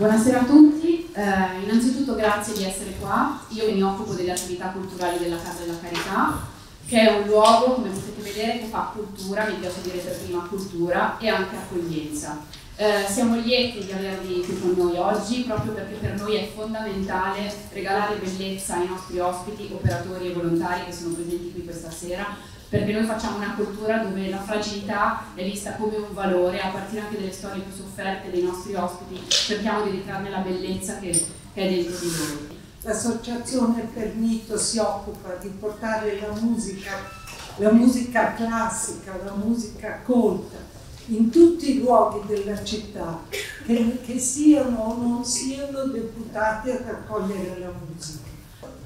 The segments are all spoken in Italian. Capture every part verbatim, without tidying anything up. Buonasera a tutti, eh, innanzitutto grazie di essere qua. Io mi occupo delle attività culturali della Casa della Carità, che è un luogo, come potete vedere, che fa cultura, mi piace dire per prima cultura, e anche accoglienza. Eh, siamo lieti di avervi qui con noi oggi, proprio perché per noi è fondamentale regalare bellezza ai nostri ospiti, operatori e volontari che sono presenti qui questa sera, perché noi facciamo una cultura dove la fragilità è vista come un valore, a partire anche dalle storie più sofferte dei nostri ospiti, cerchiamo di ritrarne la bellezza che, che è dentro di noi. L'associazione per MITO si occupa di portare la musica, la musica classica, la musica colta, in tutti i luoghi della città, che, che siano o non siano deputati ad accogliere la musica.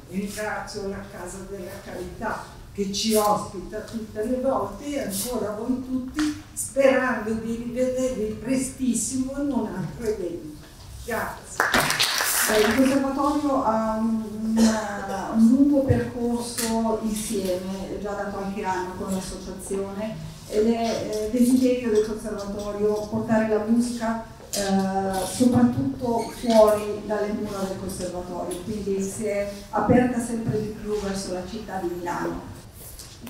Ringrazio la Casa della Carità, che ci ospita tutte le volte, e ancora voi tutti, sperando di rivedervi prestissimo in un altro evento. Grazie. Eh, il Conservatorio ha un, un lungo percorso insieme, già da qualche anno con l'associazione, ed è eh, desiderio del Conservatorio portare la musica Uh, soprattutto fuori dalle mura del Conservatorio, quindi si è aperta sempre di più verso la città di Milano.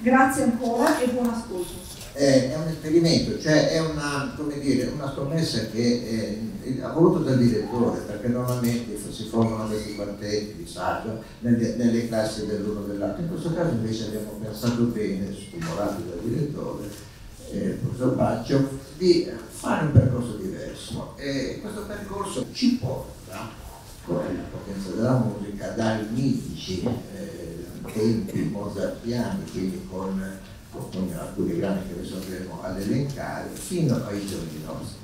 Grazie ancora e buon ascolto. È, è un esperimento, cioè è una, come dire, una scommessa che è, è, ha voluto dal direttore, perché normalmente si formano dei quartetti di saggio nelle, nelle classi dell'uno e dell'altro. In questo caso invece abbiamo pensato bene, stimolati dal direttore, eh, il professor Baccio, di fare un percorso diverso, e questo percorso ci porta, con la potenza della musica, dai mitici eh, tempi mozartiani, quindi con, con alcuni brani che vi andremo ad elencare, fino ai giorni nostri.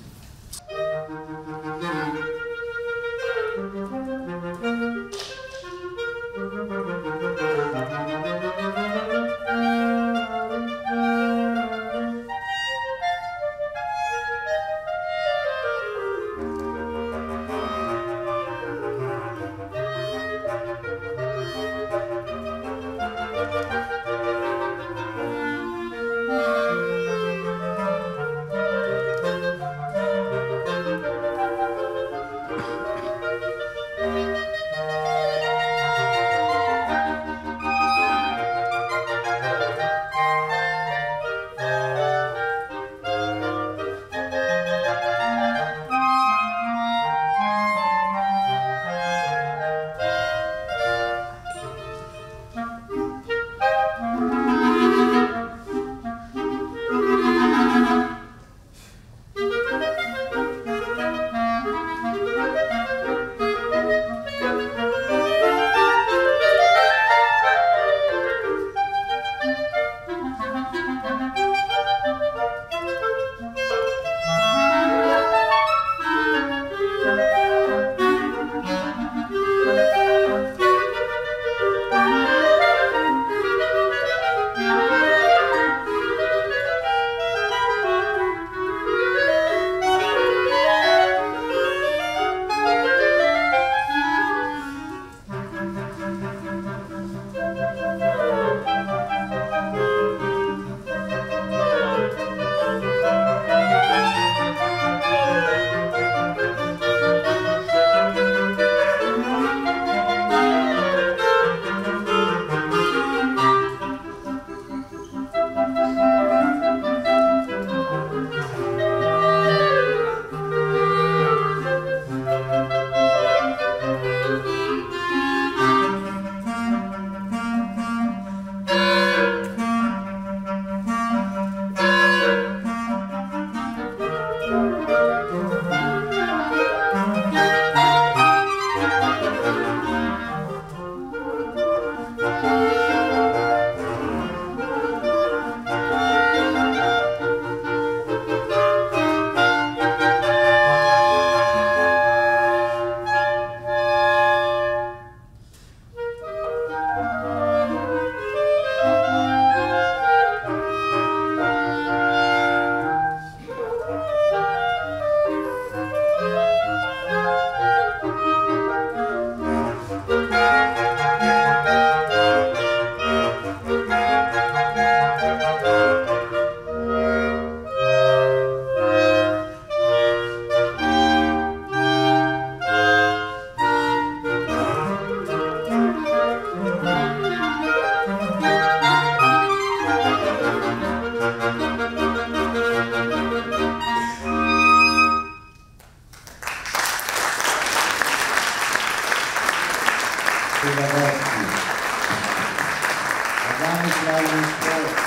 nostra